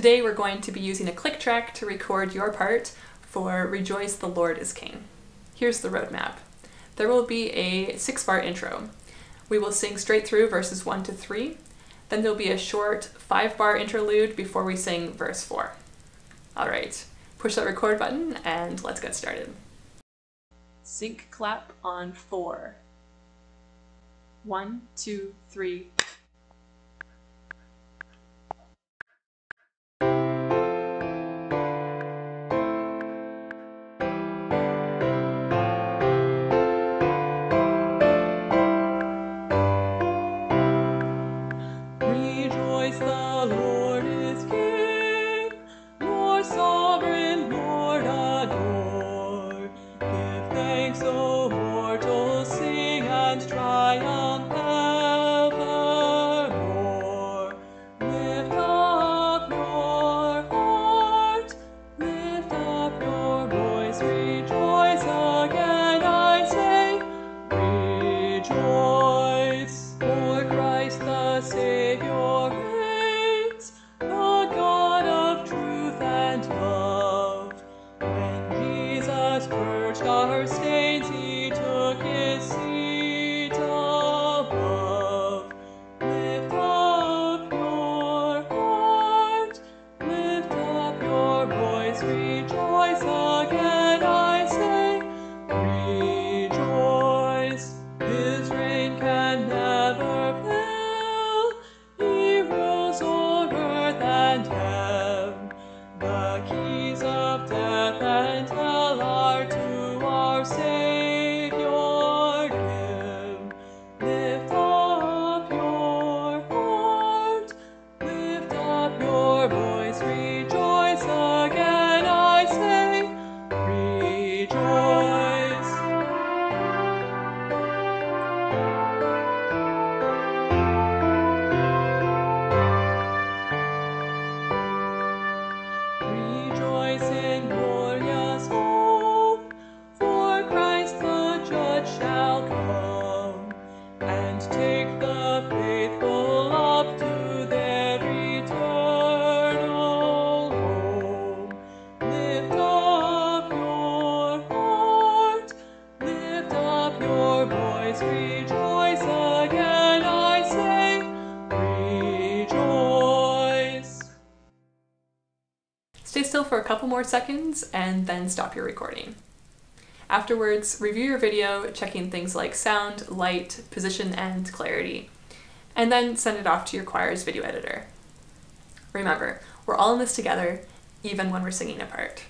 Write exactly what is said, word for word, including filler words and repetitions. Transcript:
Today we're going to be using a click track to record your part for Rejoice the Lord is King. Here's the roadmap. There will be a six-part intro. We will sing straight through verses one to three. Then there'll be a short five-bar interlude before we sing verse four. All right, push that record button and let's get started. Sync clap on four. One, two, three. Stay still for a couple more seconds and then stop your recording. Afterwards, review your video, checking things like sound, light, position, and clarity, and then send it off to your choir's video editor. Remember, we're all in this together, even when we're singing apart.